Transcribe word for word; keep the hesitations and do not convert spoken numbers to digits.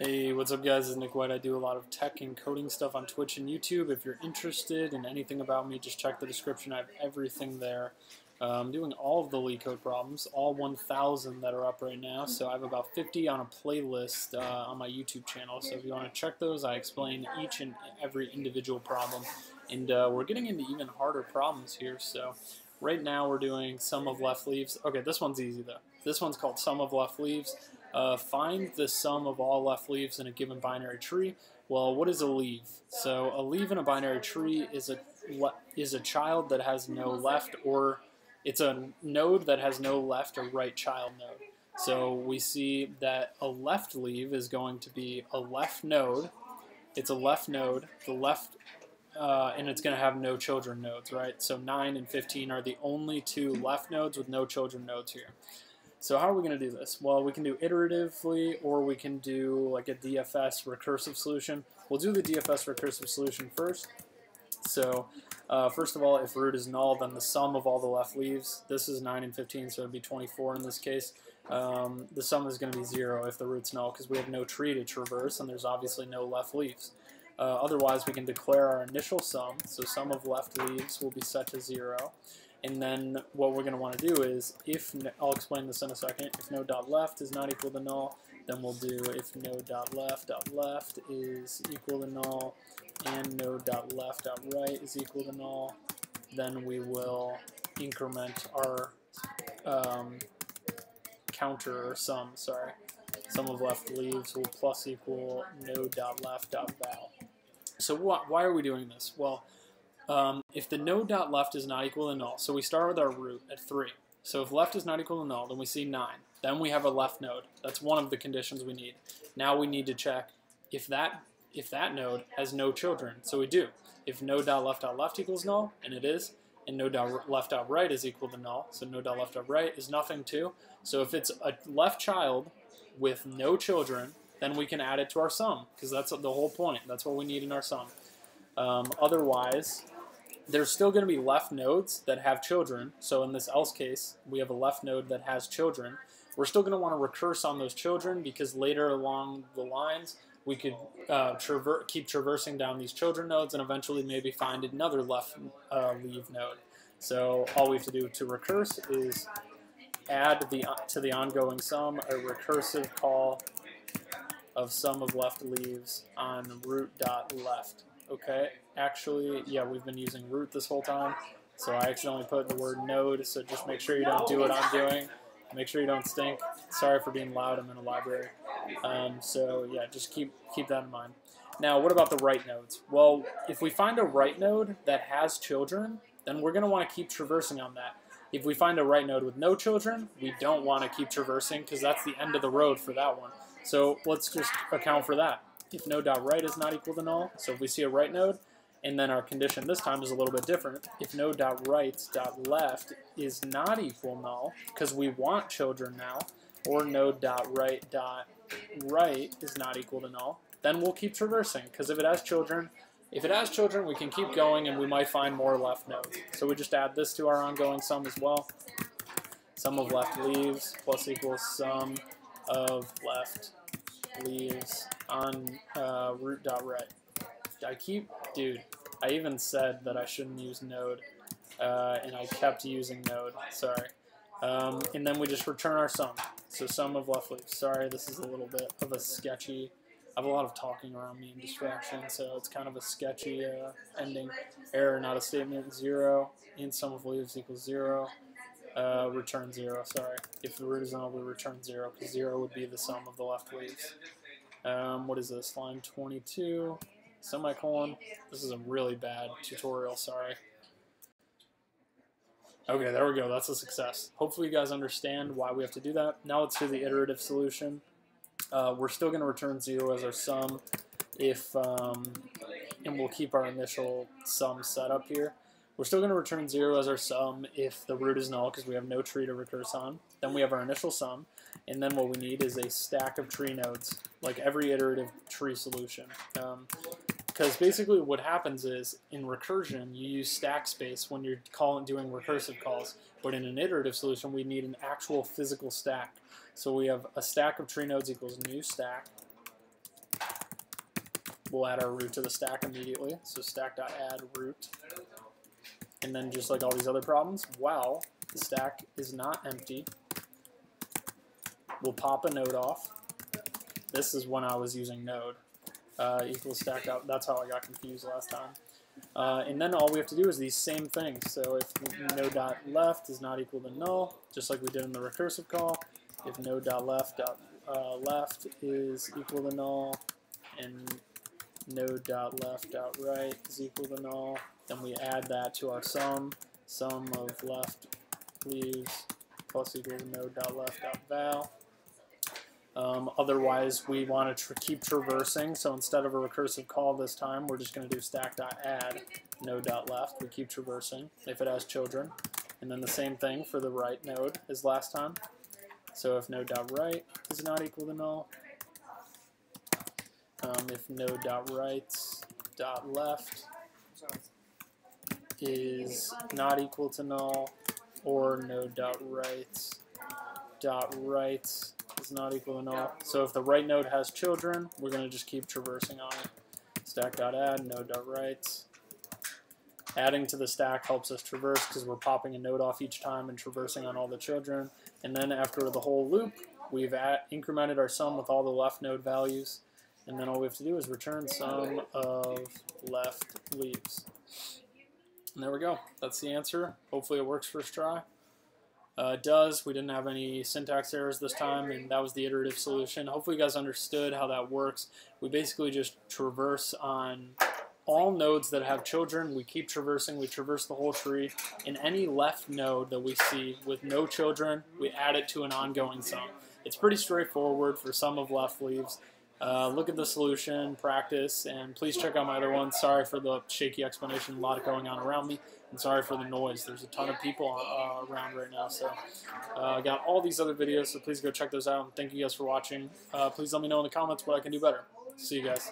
Hey, what's up guys, it's Nick White. I do a lot of tech and coding stuff on Twitch and YouTube. If you're interested in anything about me, just check the description. I have everything there. Uh, I'm doing all of the LeetCode problems, all one thousand that are up right now. So I have about fifty on a playlist uh, on my YouTube channel. So if you want to check those, I explain each and every individual problem. And uh, we're getting into even harder problems here. So right now we're doing sum of left leaves. Okay, this one's easy though. This one's called sum of left leaves. Uh, find the sum of all left leaves in a given binary tree. Well, what is a leaf? So a leaf in a binary tree is a is a child that has no left, or it's a node that has no left or right child node. So we see that a left leaf is going to be a left node. It's a left node. The left uh, and it's going to have no children nodes, right? So nine and fifteen are the only two left nodes with no children nodes here. So how are we going to do this? Well, we can do iteratively, or we can do like a D F S recursive solution. We'll do the D F S recursive solution first. So uh, first of all, if root is null, then the sum of all the left leaves, this is nine and fifteen, so it would be twenty-four in this case. Um, the sum is going to be zero if the root's null, because we have no tree to traverse, and there's obviously no left leaves. Uh, otherwise, we can declare our initial sum, so sum of left leaves will be set to zero. And then what we're going to want to do is, if I'll explain this in a second, if node.left is not equal to null, then we'll do if node.left.left is equal to null and node.left.right is equal to null, then we will increment our um, counter or sum, sorry, sum of left leaves will plus equal node.left.val. So wh why are we doing this? Well, Um, if the node.left is not equal to null, so we start with our root at three. So if left is not equal to null, then we see nine. Then we have a left node. That's one of the conditions we need. Now we need to check if that if that node has no children. So we do. If node.left.left equals null, and it is, and node.left.right is equal to null, so node.left.right is nothing too. So if it's a left child with no children, then we can add it to our sum, because that's the whole point. That's what we need in our sum. Um, otherwise, there's still going to be left nodes that have children. So in this else case, we have a left node that has children. We're still going to want to recurse on those children, because later along the lines, we could uh, traver keep traversing down these children nodes and eventually maybe find another left uh, leave node. So all we have to do to recurse is add the to the ongoing sum a recursive call of sum of left leaves on root.left. Okay, actually, yeah, we've been using root this whole time, so I accidentally put the word node, so just make sure you don't do what I'm doing. Make sure you don't stink. Sorry for being loud, I'm in a library. Um, so yeah, just keep, keep that in mind. Now, what about the right nodes? Well, if we find a right node that has children, then we're going to want to keep traversing on that. If we find a right node with no children, we don't want to keep traversing, because that's the end of the road for that one. So let's just account for that. If node.right is not equal to null, so if we see a right node, and then our condition this time is a little bit different. If node.rights.left is not equal null, because we want children now, or node.right.right is not equal to null, then we'll keep traversing, because if it has children, if it has children, we can keep going and we might find more left nodes. So we just add this to our ongoing sum as well. Sum of left leaves plus equals sum of left leaves on uh, root.right. I keep, dude, I even said that I shouldn't use node, uh, and I kept using node, sorry. Um, and then we just return our sum, so sum of left leaves. Sorry, this is a little bit of a sketchy, I have a lot of talking around me and distraction, so it's kind of a sketchy uh, ending. Error, not a statement, zero, and sum of leaves equals zero. Uh, return zero, sorry. If the root is null, we return zero, because zero would be the sum of the left leaves. Um, what is this? Line twenty-two, semicolon. This is a really bad tutorial, sorry. Okay, there we go. That's a success. Hopefully you guys understand why we have to do that. Now let's do the iterative solution. Uh, we're still going to return zero as our sum, if, um, and we'll keep our initial sum set up here. We're still going to return zero as our sum if the root is null, because we have no tree to recurse on. Then we have our initial sum, and then what we need is a stack of tree nodes, like every iterative tree solution. Um, because basically what happens is, in recursion, you use stack space when you're calling, doing recursive calls. But in an iterative solution, we need an actual physical stack. So we have a stack of tree nodes equals new stack, we'll add our root to the stack immediately. So stack.add root. And then just like all these other problems, wow, the stack is not empty. We'll pop a node off. This is when I was using node. Uh, equals stack out. That's how I got confused last time. Uh, and then all we have to do is these same things. So if node.left is not equal to null, just like we did in the recursive call, if node.left uh, left is equal to null, and node.left.right is equal to null, then we add that to our sum. Sum of left leaves plus equals node.left.val. Um, otherwise, we want to tr keep traversing, so instead of a recursive call this time, we're just going to do stack.add, node.left. We keep traversing if it has children. And then the same thing for the right node as last time. So if node.right is not equal to null, um, if node.right.left is not equal to null, or node.right.right is not equal to null. So if the right node has children, we're going to just keep traversing on it. Stack.add, node.write. Adding to the stack helps us traverse because we're popping a node off each time and traversing on all the children. And then after the whole loop, we've at, incremented our sum with all the left node values. And then all we have to do is return sum of left leaves. And there we go. That's the answer. Hopefully it works first try. Uh, it does. We didn't have any syntax errors this time, and that was the iterative solution. Hopefully you guys understood how that works. We basically just traverse on all nodes that have children. We keep traversing. We traverse the whole tree. And any left node that we see with no children, we add it to an ongoing sum. It's pretty straightforward for sum of left leaves. Uh, look at the solution, practice, and please check out my other one. Sorry for the shaky explanation, a lot of going on around me, and sorry for the noise. There's a ton of people uh, around right now, so uh, I got all these other videos, so please go check those out, and thank you guys for watching. Uh, please let me know in the comments what I can do better. See you guys.